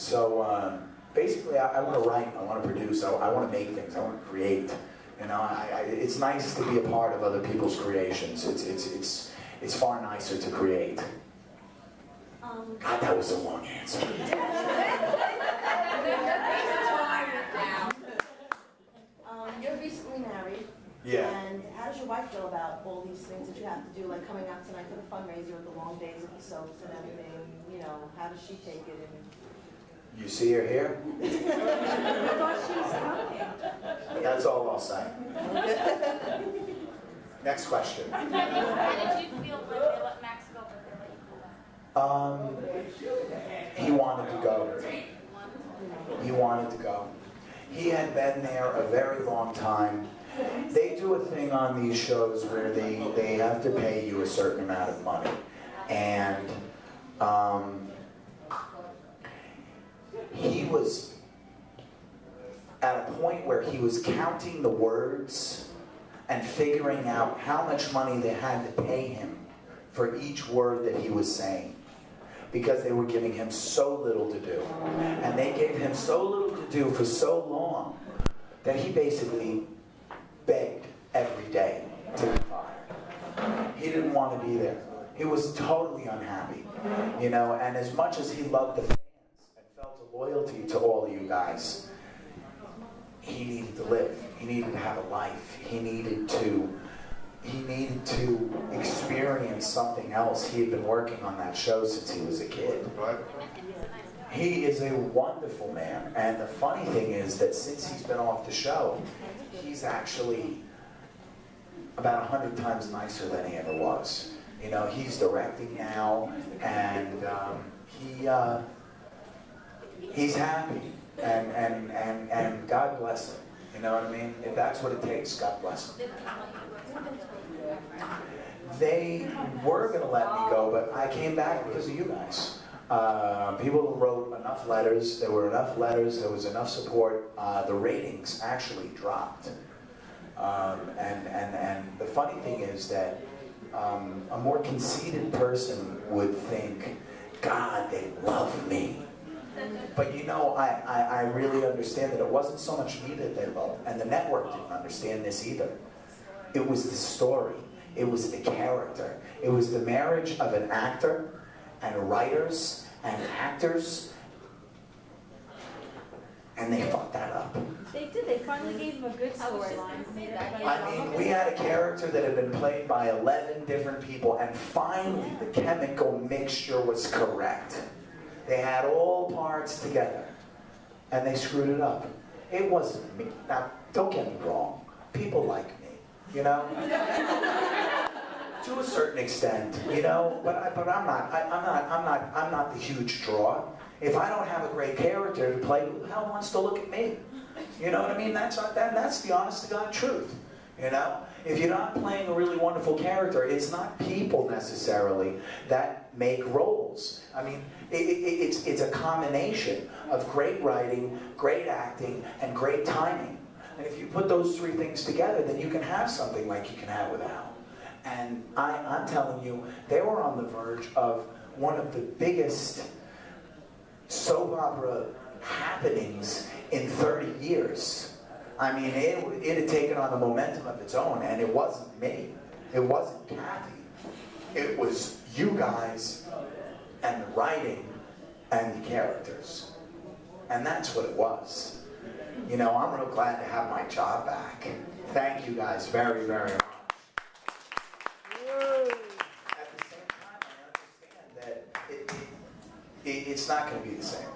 So basically, I want to write, I want to produce, I want to make things, I want to create. You know, it's nice to be a part of other people's creations. It's far nicer to create. God, that was a long answer. You're recently married. Yeah. And how does your wife feel about all these things that you have to do, like coming out tonight for the fundraiser with the long days of the soaps and everything? You know, how does she take it? You see her here? I thought she was coming. That's all I'll say. Next question. How did you feel when Maxwell was there? He wanted to go. He wanted to go. He had been there a very long time. They do a thing on these shows where they have to pay you a certain amount of money. And he was at a point where he was counting the words and figuring out how much money they had to pay him for each word that he was saying, because they were giving him so little to do. And they gave him so little to do for so long that he basically begged every day to be fired. He didn't want to be there. He was totally unhappy, you know, and as much as he loved the fans and felt a loyalty to all of you guys, he needed to live. He needed to have a life. He needed to experience something else. He had been working on that show since he was a kid. He is a wonderful man, and the funny thing is that since he's been off the show, he's actually about 100 times nicer than he ever was. You know, he's directing now, and he's happy, and God bless him. You know what I mean? If that's what it takes, God bless them. They were going to let me go, but I came back because of you guys. People wrote enough letters. There were enough letters. There was enough support. The ratings actually dropped. And the funny thing is that a more conceited person would think, God, they love me. But you know, I really understand that it wasn't so much me that they loved, and the network didn't understand this either. It was the story. It was the character. It was the marriage of an actor and writers and actors. And they fucked that up. They did. They finally gave him a good storyline. I mean, we had a character that had been played by 11 different people, and finally the chemical mixture was correct. They had all parts together, and they screwed it up. It wasn't me. Now, don't get me wrong. People like me, you know? To a certain extent, you know? But I'm not the huge draw. If I don't have a great character to play, who the hell wants to look at me? You know what I mean? That's the honest-to-God truth, you know? If you're not playing a really wonderful character, it's not people necessarily that make roles. I mean, it's a combination of great writing, great acting, and great timing. And if you put those three things together, then you can have something like you can have with Al. And I'm telling you, they were on the verge of one of the biggest soap opera happenings in 30 years. I mean, it had taken on a momentum of its own, and it wasn't me. It wasn't Kathy. It was you guys, and the writing, and the characters. And that's what it was. You know, I'm real glad to have my job back. Thank you guys very, very much. At the same time, I understand that it's not going to be the same.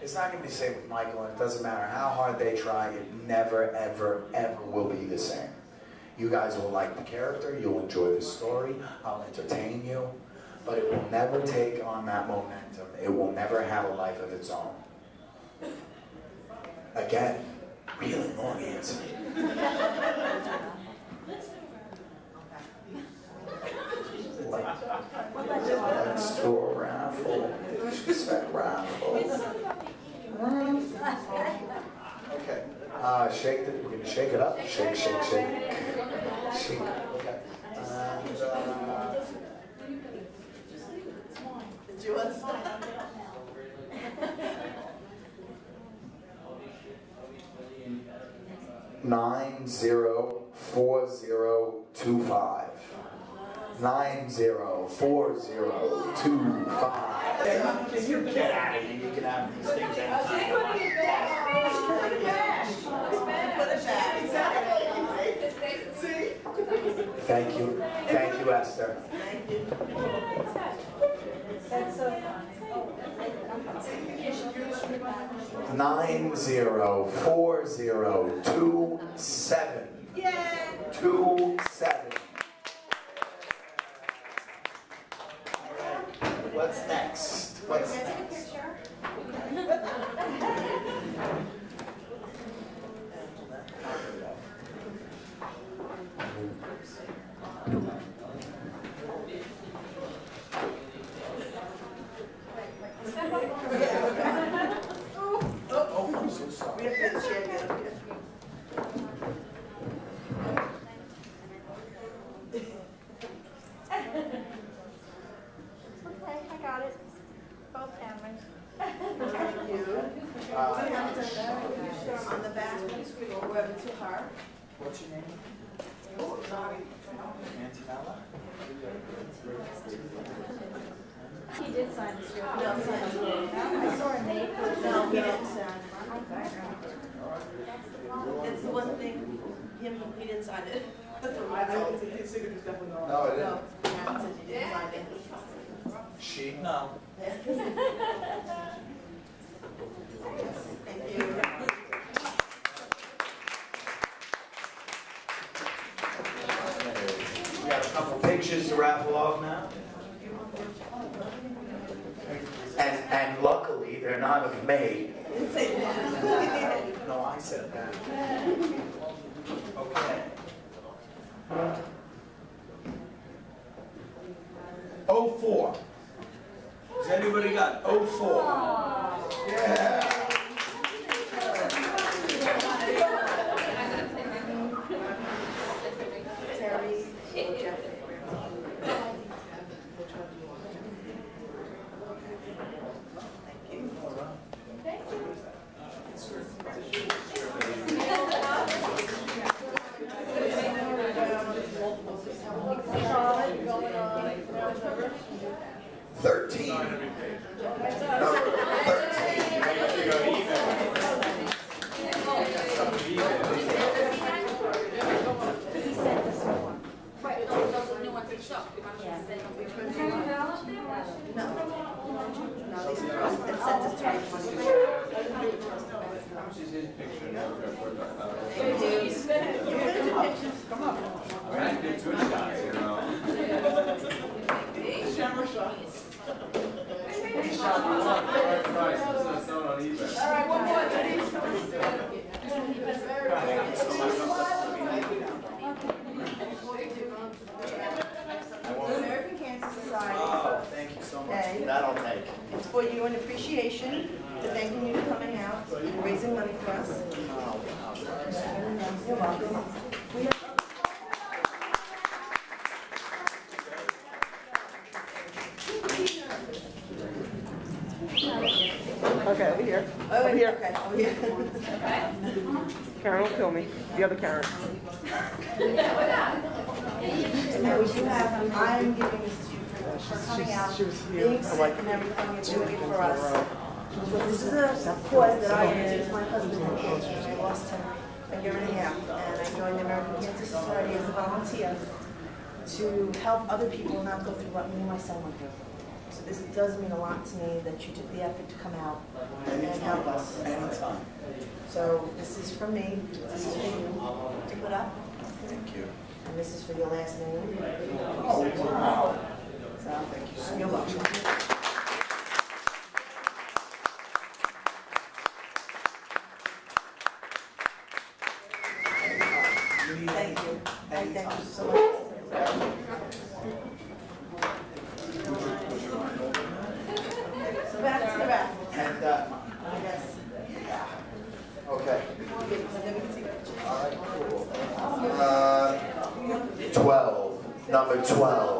It's not going to be the same with Michael, and it doesn't matter how hard they try, it never, ever, ever will be the same. You guys will like the character, you'll enjoy the story, I'll entertain you, but it will never take on that momentum. It will never have a life of its own. Again, really long answer. Let's do a raffle. She said raffle. Okay. Shake it. We're gonna shake it up. Shake, shake, shake. Shake. Okay. And, do you want to sign? 904025. 904025. Can you get out of here? You can have these things. Thank you. Thank you, Esther. Thank you. That's so fun. 904027. Yeah. 27. What's next? What's next? Oh, I'm so sorry. What's your name? Oh, sorry. He did sign the script. No, I saw a name. No, he didn't sign it. That's the one thing. He didn't sign it. No, I didn't. He didn't sign it. She? No. Thank you. Pictures to raffle off now, and luckily they're not of me. No, I said that. Okay. Oh, 04. Has anybody got 04? Yeah. To help other people not go through what me and my son went through. So this does mean a lot to me that you took the effort to come out and help us. Anytime. So this is from me. This is for you to put up. Thank you. And this is for your last name. Oh, wow. So thank you so much. You're welcome. Number 12.